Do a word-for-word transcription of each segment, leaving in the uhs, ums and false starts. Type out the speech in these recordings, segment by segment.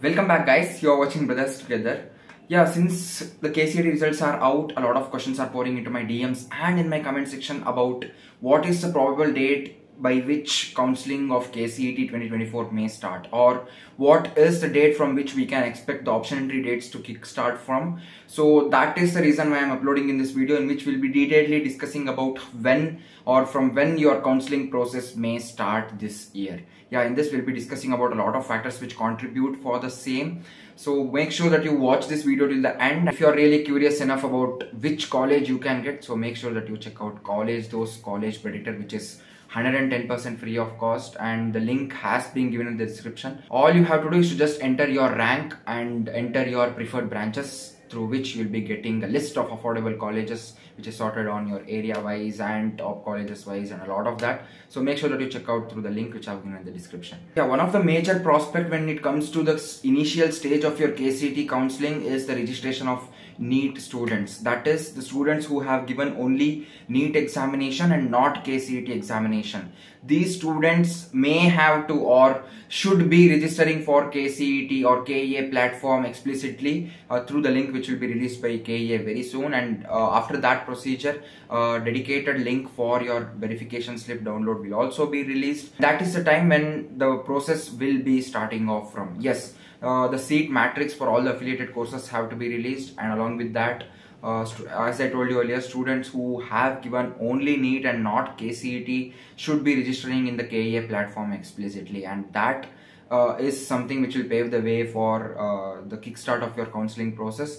Welcome back guys, you are watching Brothers Together. Yeah, since the K C E T results are out, a lot of questions are pouring into my D Ms and in my comment section about what is the probable date by which counselling of K C E T twenty twenty-four may start, or what is the date from which we can expect the option entry dates to kickstart from. So that is the reason why I'm uploading in this video, in which we'll be detailedly discussing about when or from when your counselling process may start this year. Yeah, in this we'll be discussing about a lot of factors which contribute for the same. So make sure that you watch this video till the end. If you are really curious enough about which college you can get, so make sure that you check out College Those College Predator, which is one hundred ten percent free of cost, and the link has been given in the description. All you have to do is to just enter your rank and enter your preferred branches, through which you'll be getting a list of affordable colleges which is sorted on your area wise and top colleges wise and a lot of that. So make sure that you check out through the link which I've given in the description. Yeah, one of the major prospect when it comes to the initial stage of your K C E T counselling is the registration of NEET students, that is the students who have given only NEET examination and not K C E T examination. These students may have to or should be registering for K C E T or K E A platform explicitly uh, through the link which will be released by K E A very soon, and uh, after that procedure uh, dedicated link for your verification slip download will also be released. That is the time when the process will be starting off from. Yes, Uh, the seat matrix for all the affiliated courses have to be released, and along with that, uh, as I told you earlier, students who have given only NEET and not K C E T should be registering in the K E A platform explicitly, and that uh, is something which will pave the way for uh, the kickstart of your counselling process.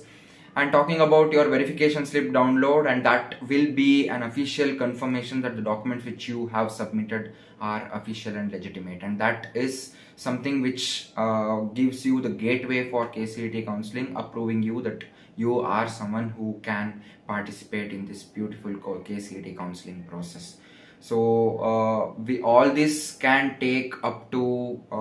And talking about your verification slip download, and that will be an official confirmation that the documents which you have submitted are official and legitimate, and that is something which uh, gives you the gateway for K C E T counselling, approving you that you are someone who can participate in this beautiful K C E T counselling process. So uh, we, all this can take up to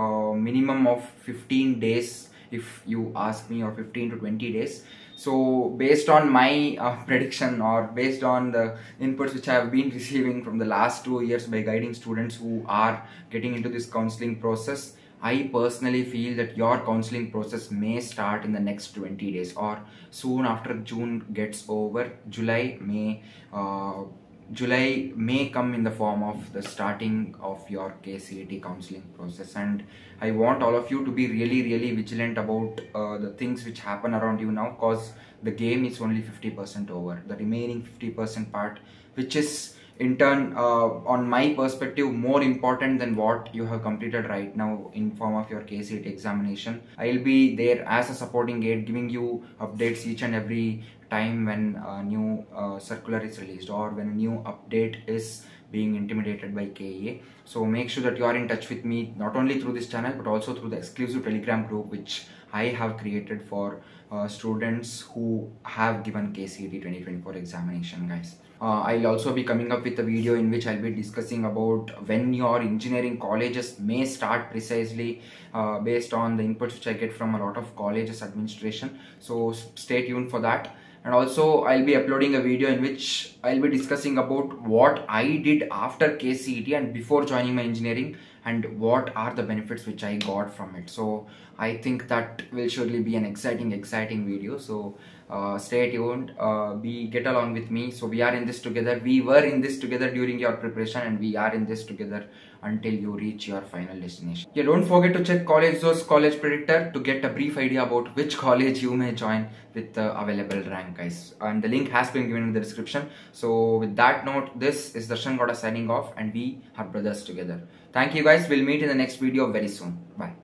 a minimum of fifteen days if you ask me, or fifteen to twenty days. So based on my uh, prediction, or based on the inputs which I have been receiving from the last two years by guiding students who are getting into this counselling process, I personally feel that your counselling process may start in the next twenty days, or soon after June gets over. July may uh, July may come in the form of the starting of your K C E T counselling process, and I want all of you to be really really vigilant about uh, the things which happen around you now, cause the game is only fifty percent over. The remaining fifty percent part, which is in turn uh, on my perspective more important than what you have completed right now in form of your K C E T examination, I'll be there as a supporting aid, giving you updates each and every time when a new uh, circular is released, or when a new update is being intimidated by K E A. So make sure that you are in touch with me, not only through this channel but also through the exclusive Telegram group which I have created for uh, students who have given K C E T twenty twenty-four examination, guys. Uh, I'll also be coming up with a video in which I'll be discussing about when your engineering colleges may start precisely, uh, based on the inputs which I get from a lot of colleges administration. So stay tuned for that. And also I'll be uploading a video in which I'll be discussing about what I did after K C E T and before joining my engineering, and what are the benefits which I got from it. So I think that will surely be an exciting exciting video. So uh, stay tuned, uh, be get along with me. So we are in this together, we were in this together during your preparation, and we are in this together until you reach your final destination. Yeah, don't forget to check College Those College Predictor to get a brief idea about which college you may join with the available rank, guys, and the link has been given in the description. So with that note, this is Darshan Gowda signing off, and we are Brothers Together. Thank you guys, we'll meet in the next video very soon. Bye.